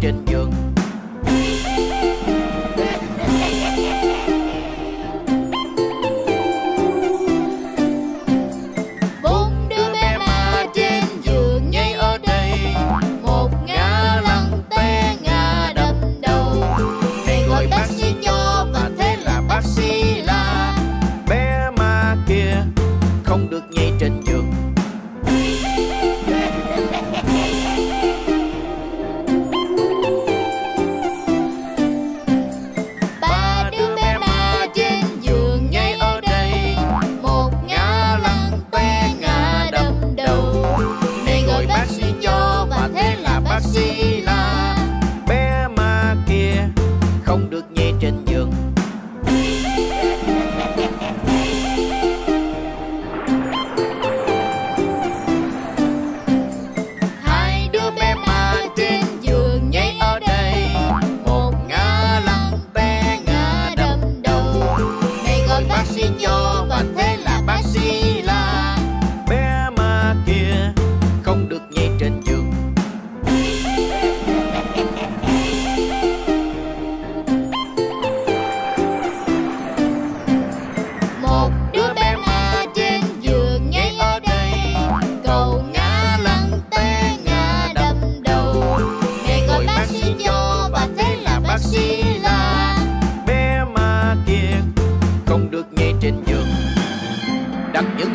trên giường.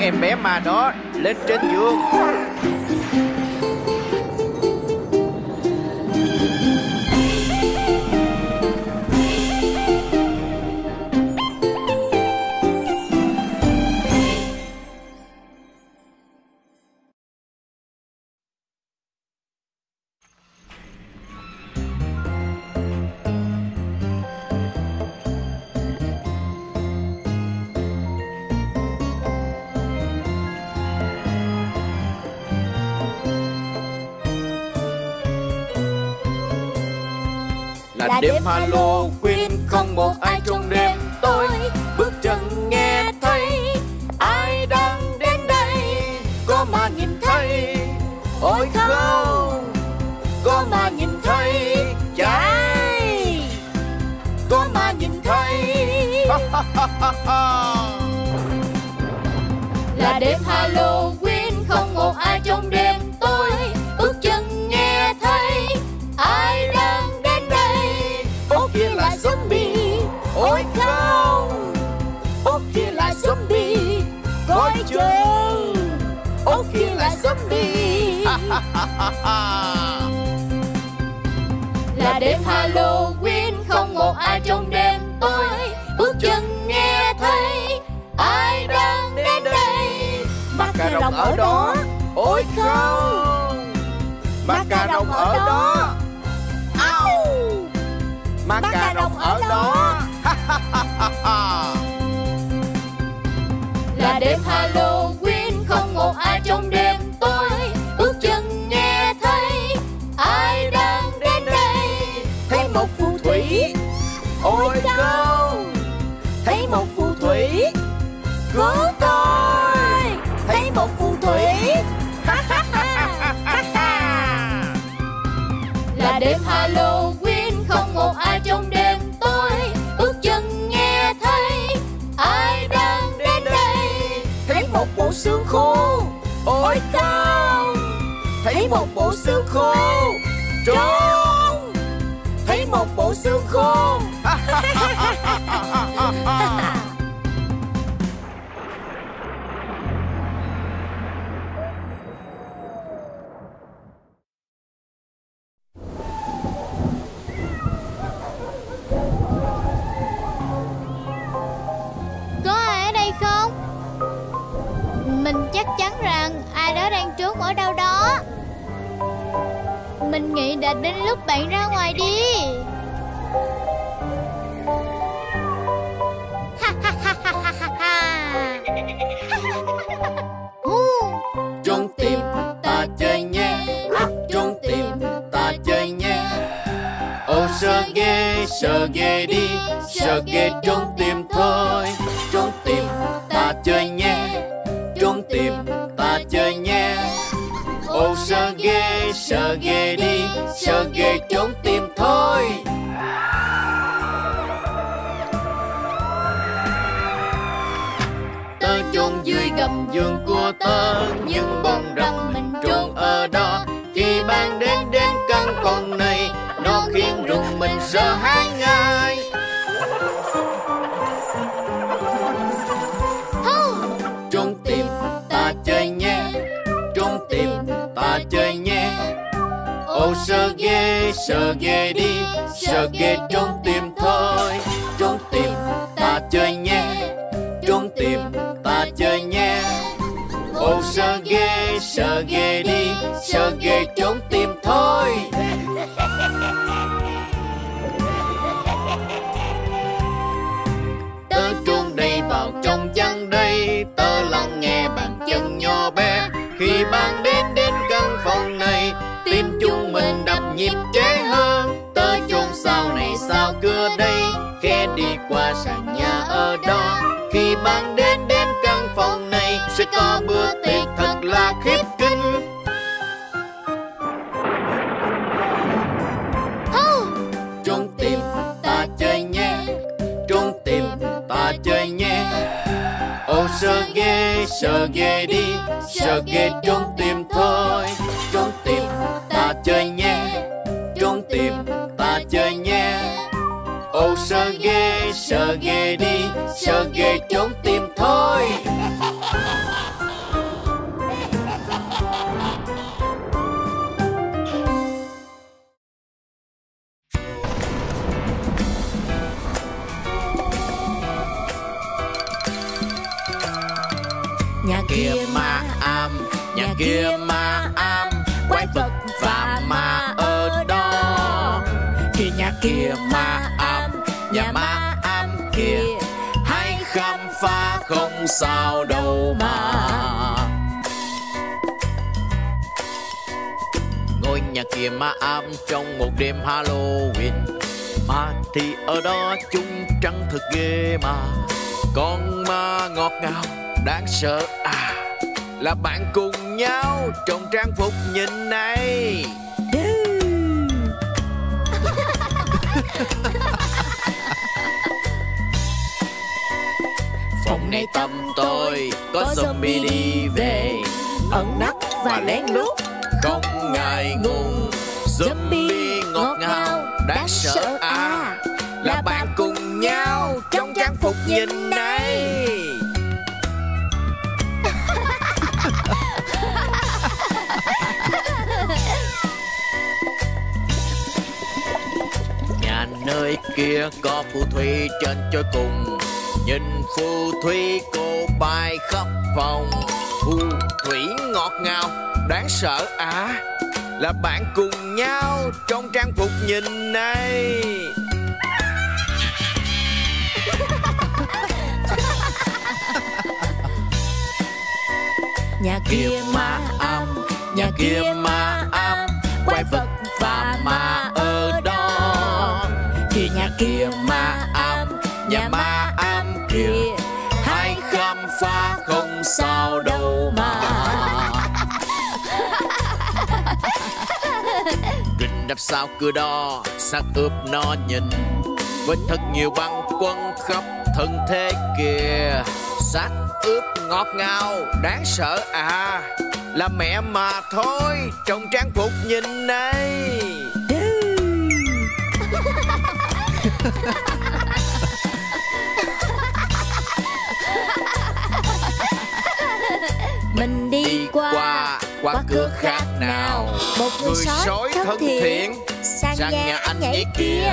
Em bé ma đó lên trên giường. Là đêm Halloween không một ai trong đêm tối, bước chân nghe thấy ai đang đến đây. Có mà nhìn thấy, ôi không, có mà nhìn thấy cháy, có mà nhìn thấy. Là đêm Halloween không một ai trong đêm tối, bước chân nghe thấy ai đang kia là zombie, ôi không, ốc kia là zombie, coi chừng, ốc kia là zombie. Là đêm Halloween không một ai trong đêm tối, bước chân nghe thấy ai đang đến đây. Mắt cà rồng ở đó, ôi không, mắt cà rồng ở đó. Má cà rồng ở đó. Là đêm Halloween không một ai trong đêm tối, bước chân nghe thấy ai đang đến đây. Thấy một phù thủy, ôi không, thấy một phù thủy, cứu tôi, thấy một phù thủy. Là đêm Halloween không một ai trong đêm tối, bước chân nghe thấy ai đang đến đây. Thấy một bộ xương khô, ôi không, thấy một bộ xương khô, trốn, thấy một bộ xương khô. Ở đâu đó. Mình nghĩ đã đến lúc bạn ra ngoài đi. Trốn tìm ta chơi nhé, trốn tìm ta chơi nhé. Ô sợ ghê đi, sợ ghê trốn tìm thôi. Trốn tìm ta chơi nhé, trốn tìm ta chơi nhé. Ồ sợ ghê đi, sợ ghê trốn tim thôi. Tớ chôn dưới gầm giường của tớ, nhưng bong rằng mình trốn ở đó. Khi ban đến đến căn phòng này, nó khiến rùng mình sợ hãi ngay. Trốn tìm ta chơi nhé, trốn tìm ta chơi nhé. Ồ sợ ghê đi, sợ ghê trốn tìm thôi. Trốn tìm ta chơi nhé, trốn tìm ta chơi nhé. Ồ sợ ghê đi, sợ ghê trốn tìm thôi. Tớ trốn đây vào trong chăn đây, tớ lắng nghe bàn chân nhỏ bé. Khi bạn đến đến căn phòng này, tim chúng mình đập nhịp chế hơn. Tớ chôn sau này sau cửa đây, khe đi qua sàn nhà ở đó. Khi bạn đến đến căn phòng này, sẽ có bữa tiệc thật là khiếp kinh. Trốn tìm ta chơi nhé, trốn tìm ta chơi nhé. Ồ sợ ghê đi, sợ ghê trốn tìm thôi. Trốn tìm ta chơi nhé, trốn tìm ta chơi nhé. Ồ sợ ghê đi, sợ ghê trốn tìm thôi. Nhà kia ma ám, nhà kia ma ám, quái vật và ma ở đó. Thì nhà kia ma ám, nhà ma ám kia, hãy khám phá không sao đâu mà. Ngôi nhà kia ma ám trong một đêm Halloween, ma thì ở đó chúng trắng thật ghê mà. Con ma ngọt ngào đáng sợ à, là bạn cùng nhau trong trang phục nhìn này. Phòng này tâm tôi có zombie đi về, ẩn nấp và lén lút không ngại ngùng. Zombie ngọt ngào đáng sợ à, là bạn cùng nhau trong trang phục nhìn này. Nhà nơi kia có phù thủy trên chơi cùng, nhìn phù thủy cô bay khắp phòng. Phù thủy ngọt ngào đáng sợ à, là bạn cùng nhau trong trang phục nhìn này. Nhà kia ma ám, nhà kia ma ám, quái vật và ma ở đó. Thì nhà kia ma ám, nhà ma ám kia, hãy khám phá không sao đâu mà. Rình đập sao cửa đó, xác ướp nó nhìn, với thật nhiều băng quăng khắp thân thế kìa. Xác ướp ngọt ngào đáng sợ à, là mẹ mà thôi trong trang phục nhìn này. Mình đi qua cửa khác nào, một người sói thân thiện sang nhà anh ấy kia.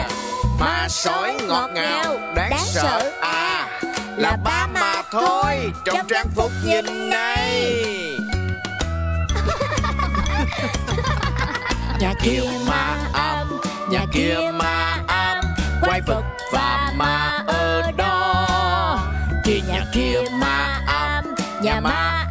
Ma sói ngọt ngào đáng sợ à, là ba mà thôi trong trang phục nhìn này. Nhà kia ma ám, nhà kia ma ám, quái vật và ma ở đó. Thì nhà kia ma ám, nhà ma